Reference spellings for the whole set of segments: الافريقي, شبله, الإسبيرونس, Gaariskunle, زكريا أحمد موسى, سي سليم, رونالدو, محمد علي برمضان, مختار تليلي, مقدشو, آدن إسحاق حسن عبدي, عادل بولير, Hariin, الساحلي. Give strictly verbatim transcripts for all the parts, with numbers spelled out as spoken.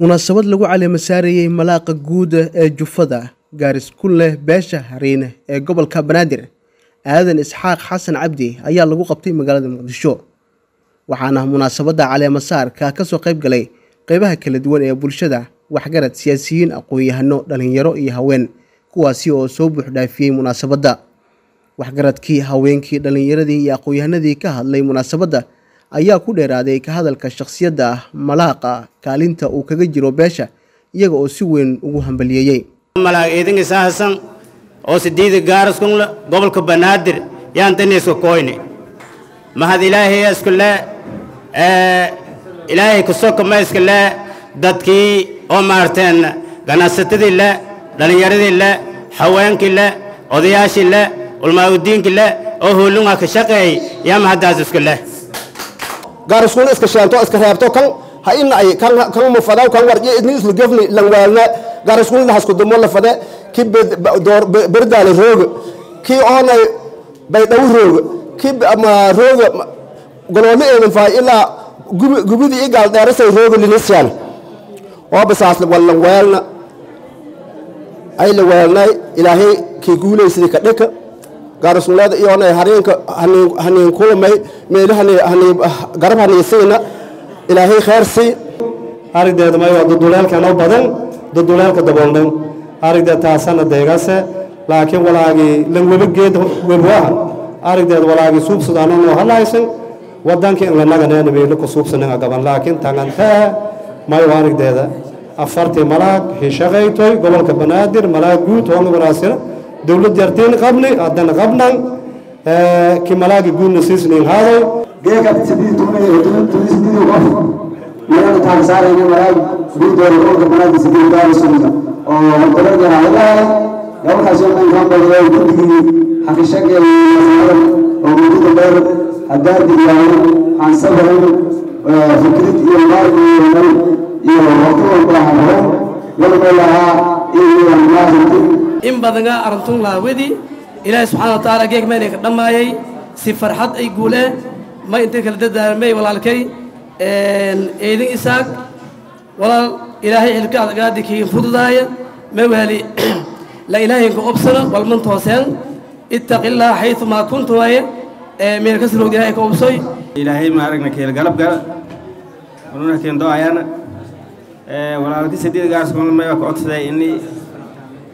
مناسبة لغو على مساري ملاقة جودة جفدة جارس كله باشا هرين قبل كبنادر آذن إسحاق حسن عبدي أيا لغو قبطي مقالة مقدشو وحانا مناسبة على مسار كاكسو قيب قلي قيبها كالدوان اي بولشدة وحقرة سياسيين أقوي هنو دالهن يرو اي هاوين كواسي او صوبح دافي مناسبة وحقرة كي هاوين كي دالهن يردي يقوي هندي كهالي مناسبة ayaa ku dheeraaday ka hadalka shakhsiyada malaaqa kaalinta uu kaga jiro beesha iyaga oo si weyn ugu hambaliyay malaaq eedin isaasan oo sideed gaaras kun gobolka banaadir yaan taneeso kooyne mahad ilaahay askula ee ilaahay ku soo kama iskala dadkii oo maarteen ganacsatada ila dhalinyarada ila haweenka ila odayaasha ila ulmaawdiinka ila oo hoolunga ka shaqeeyay yaa mahadaas iskala قارسون إسكشلتو إسكهربتو كان هين أي كان كان مفادا وكان ورجع إدنيس لجفني لنوالنا قارسون اللي حسكت دموع لفدا كي بدور برد على الروج كي أنا بيدور روج كي أما روج قلومي من فاي إلا جب جبدي إيجال دارس الروج اللي نسيان وابساس لنوالنا أي لنوالنا إلهي كي يقولي سيركتك قارسون هذا يونا هرين هني هني كل ما ميله هني هني قرب هني سينا إلى هي خير سي هريد هذا ما يوضد دولار كانوا بدن ضد دولار كدبولن هريد هذا حسن الدجاج لكن ولا عي لما بيجي بروح هريد هذا ولا عي سوق سودان وهلا يسون ودان كي لما جنا نبيلك سوق سودان عقبان لكن تعنتها ما يهريد هذا أفرت ملاك هشغي توي قبل كبنادر ملاك جوت هم براسير دولة جرتين قبلي عدنا قبلنا كملاك يقول نسيس من هذا جاك بتسديد تونا يهتم تسديد وقف يعني تانسار يعني ملاك بيدور يروح ملاك تسديد دار السنة أو هنقدر جناها لو خشينا نجمع بدر يقول حكي شكل أو بدر بدر هدار ديالنا عن سبعين فكرة يمر يمر يمر وقتها ولا بلاها إيه إن بدنا أرنتون لا ودي إله سبحانه وتعالى جيك مالك لما يي سفر حد يقوله ما ينتكل ضده ماي ولا الكي إيدين إساق ولا إلهي إلك قاعد كي يفوت داية ما بهالي لا إلهي كأبصر والمنتوسين اتق الله حيث ما كنت ويا ميركس الوجهاء كأبصي إلهي ما أرجنا كي القلب قال ونحن كن دعاءنا ولا ودي سديد قارس كمان ما يقعد سداي إني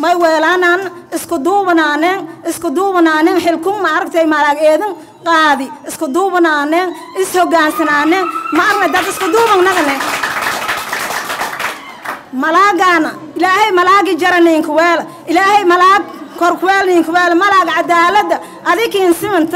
ما يولانان اسكدوبنانين اسكدوبنانين حلكم ما عرفتي مالاك ايدن قاضي اسكدوبنانين اسهوغانسنانين ما عرفت داد اسكدوبن نغنين ملاقانا إلهي ملاقي جرانين كويل إلهي ملاق كوركويلين كويل ملاق عدالة أذيك انسمنت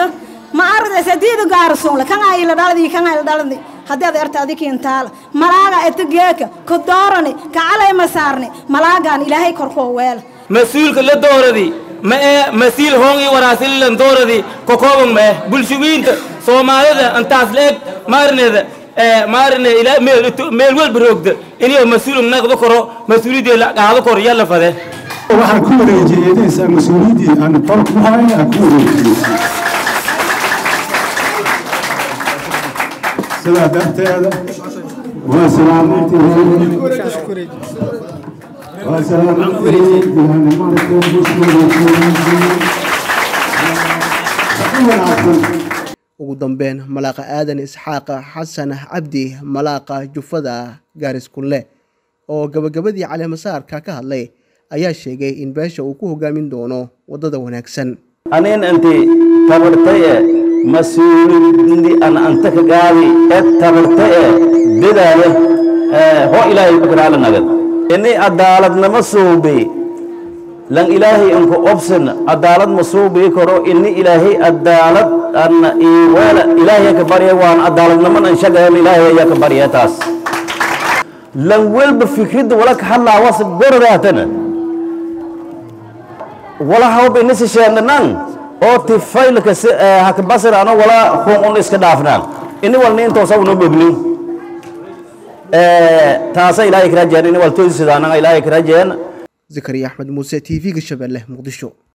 ما عرفت سديد قارسون لكان عيلة دالدي كان عيلة دالدي هذا ذي أرتادي كينتال ملاقة اتجاهك كدورني كعلى مسارني ملاقة إلهي كرخوال مسؤول كل الدورة دي ما مسؤول هوني وراسيل الدورة دي كقوم ما بولشويين سومالية أنت أسلك مارنة مارنة إلى ميل ميلول بروكد إني مسؤول منك ذكره مسؤولي دي لا هذا كوريا لفظه وحكومة الجيدة مسؤولي دي أنا طرفها أكون سلام دفتي هذا وسلام عليكم وسلام عليكم وقدام بين ملاقة آدن إسحاق حسن عبدي ملاقة جفدا جارس كله أو قبل قبل على مسار كاكه الله أي شيء جاي إن بيش وكوه جامين دونه وضده هناك سن أنا أنت تبرتيه مسؤولي أن أنتك قاوي التبرتئ بداله هو إلهي بكرة على النجد إني أدالت نمسوبي لن إلهي إنك أبصن أدالت مصوب يكرو إني إلهي أدالت أن إيوالا إلهي كبرية وأن أدالت نمن إن شاء إلهي يا كبرية تاس لن ويل بفكرد ولك حلا وصل براتنا ولا حب الناس شأن نان أو تفايل كس هكبصر أنا ولا خون إسكدافنا إني والنين توصل نببني تاسا إلهي كراجين إني والتوجس دانا إلهي كراجين. زكريا أحمد موسى تي في شبله مقدشو.